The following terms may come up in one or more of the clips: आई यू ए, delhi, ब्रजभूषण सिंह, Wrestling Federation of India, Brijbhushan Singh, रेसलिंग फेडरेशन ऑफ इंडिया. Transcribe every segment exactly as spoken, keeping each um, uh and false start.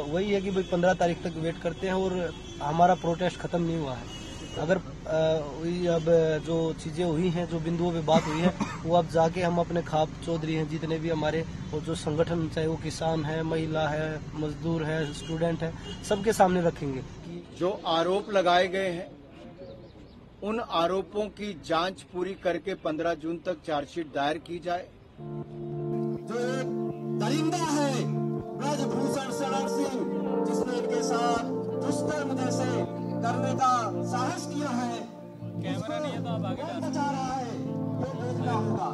वही है कि भाई पंद्रह तारीख तक वेट करते हैं और हमारा प्रोटेस्ट खत्म नहीं हुआ है। अगर अब जो चीज़ें हुई हैं, जो बिंदुओं पे बात हुई है, वो अब जाके हम अपने खाप चौधरी हैं जितने भी हमारे, और जो संगठन चाहे वो किसान है, महिला है, मजदूर है, स्टूडेंट है, सबके सामने रखेंगे। जो आरोप लगाए गए हैं उन आरोपों की जांच पूरी करके पंद्रह जून तक चार्जशीट दायर की जाए। जो एक दरिंदा है ब्रजभूषण सिंह, जिसने इनके साथ दुष्कर्म जैसे करने का साहस किया है, कैमरा नहीं है तो आप आगे बचा रहा है, ये देखना होगा।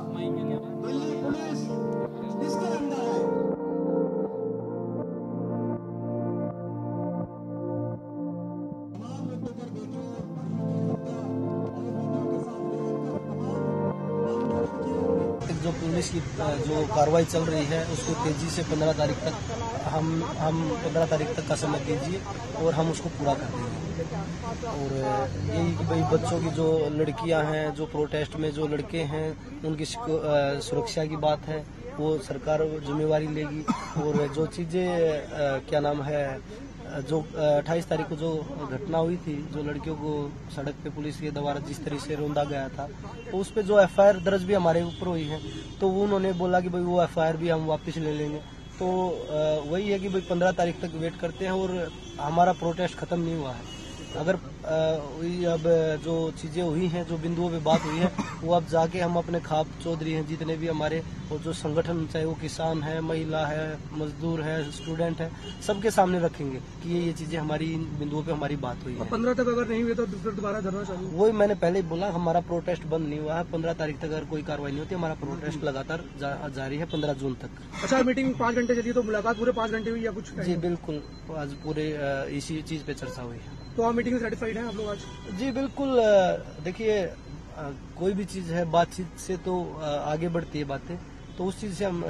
दिल्ली पुलिस इसके अंदर है। जो पुलिस की जो कार्रवाई चल रही है उसको तेजी से पंद्रह तारीख तक हम हम पंद्रह तारीख तक का समय दीजिए और हम उसको पूरा कर देंगे। और यही कि भाई बच्चों की, जो लड़कियां हैं, जो प्रोटेस्ट में जो लड़के हैं, उनकी सुरक्षा की बात है, वो सरकार जिम्मेवारी लेगी। और जो चीज़ें क्या नाम है, जो अट्ठाईस तारीख को जो घटना हुई थी, जो लड़कियों को सड़क पे पुलिस के द्वारा जिस तरह से रौंदा गया था, तो उस पे जो एफ आई आर दर्ज भी हमारे ऊपर हुई है, तो वो उन्होंने बोला कि भाई वो एफ आई आर भी हम वापस ले लेंगे। तो वही है कि भाई पंद्रह तारीख तक वेट करते हैं और हमारा प्रोटेस्ट खत्म नहीं हुआ है। अगर अब जो चीज़ें हुई हैं, जो बिंदुओं पे बात हुई है, वो अब जाके हम अपने खाप चौधरी हैं जितने भी हमारे, और जो संगठन चाहे वो किसान है, महिला है, मजदूर है, स्टूडेंट है, सबके सामने रखेंगे कि ये ये चीज़ें हमारी, इन बिंदुओं पे हमारी बात हुई है। पंद्रह तक अगर नहीं हुई तो फिर दोबारा धरना चालू। वही मैंने पहले बोला, हमारा प्रोटेस्ट बंद नहीं हुआ है। पंद्रह तारीख तक अगर कोई कार्रवाई नहीं होती, हमारा प्रोटेस्ट लगातार जारी है पंद्रह जून तक। अच्छा, मीटिंग पाँच घंटे चली तो मुलाकात पूरे पाँच घंटे हुई या कुछ? जी बिल्कुल, आज पूरे इसी चीज़ पे चर्चा हुई है। तो आप मीटिंग में सेटिस्फाइड हैं आप लोग आज? जी बिल्कुल। देखिए, कोई भी चीज़ है, बातचीत से तो आगे बढ़ती है बातें, तो उस चीज़ से हम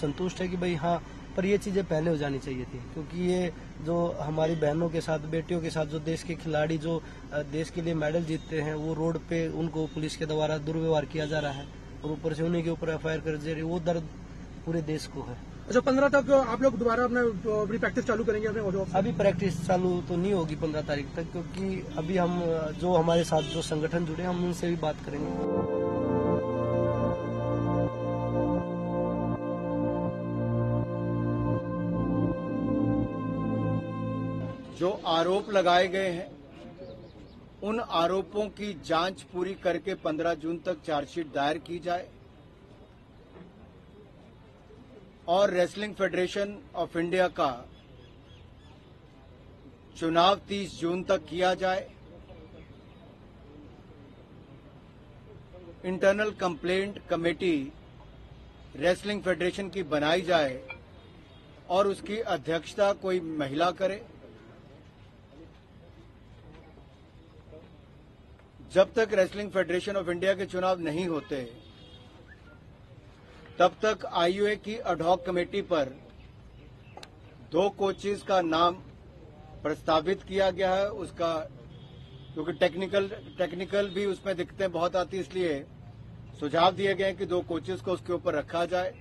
संतुष्ट है कि भाई हाँ, पर ये चीज़ें पहले हो जानी चाहिए थी, क्योंकि ये जो हमारी बहनों के साथ, बेटियों के साथ, जो देश के खिलाड़ी, जो देश के लिए मेडल जीतते हैं, वो रोड पे उनको पुलिस के द्वारा दुर्व्यवहार किया जा रहा है और ऊपर से उन्हीं के ऊपर एफ आई आर कर दे रही, वो दर्द पूरे देश को है। अच्छा, पंद्रह तक आप लोग दोबारा अपना अपनी प्रैक्टिस चालू करेंगे अपने? अभी प्रैक्टिस चालू तो नहीं होगी पंद्रह तारीख तक, क्योंकि अभी हम जो हमारे साथ जो संगठन जुड़े हम उनसे भी बात करेंगे। जो आरोप लगाए गए हैं उन आरोपों की जांच पूरी करके पंद्रह जून तक चार्जशीट दायर की जाए और रेसलिंग फेडरेशन ऑफ इंडिया का चुनाव तीस जून तक किया जाए। Internal complaint committee wrestling federation की बनाई जाए और उसकी अध्यक्षता कोई महिला करे। जब तक रेसलिंग फेडरेशन ऑफ इंडिया के चुनाव नहीं होते तब तक आई यू ए की एडहॉक कमेटी पर दो कोचेज का नाम प्रस्तावित किया गया है। उसका, क्योंकि टेक्निकल टेक्निकल भी उसमें दिक्कतें बहुत आती, इसलिए सुझाव दिए गए हैं कि दो कोचेज को उसके ऊपर रखा जाए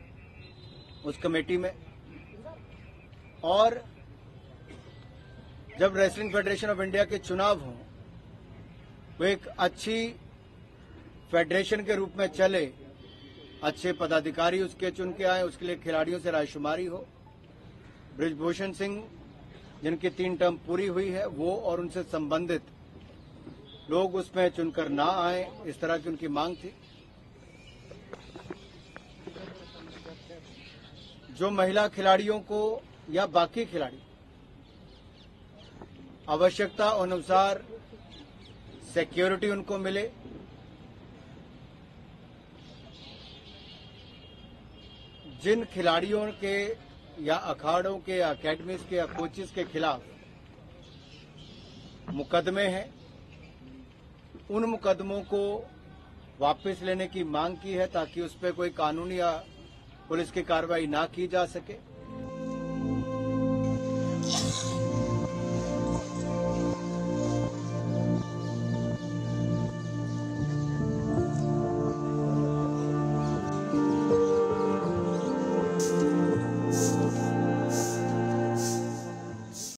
उस कमेटी में। और जब रेसलिंग फेडरेशन ऑफ इंडिया के चुनाव हों, वो एक अच्छी फेडरेशन के रूप में चले, अच्छे पदाधिकारी उसके चुन के आए, उसके लिए खिलाड़ियों से रायशुमारी हो। बृजभूषण सिंह, जिनकी तीन टर्म पूरी हुई है, वो और उनसे संबंधित लोग उसमें चुनकर ना आए, इस तरह की उनकी मांग थी। जो महिला खिलाड़ियों को या बाकी खिलाड़ी आवश्यकता अनुसार सिक्योरिटी उनको मिले, जिन खिलाड़ियों के या अखाड़ों के या अकेडमीज के या कोचेज के खिलाफ मुकदमे हैं, उन मुकदमों को वापस लेने की मांग की है, ताकि उस पर कोई कानूनी या पुलिस की कार्रवाई ना की जा सके।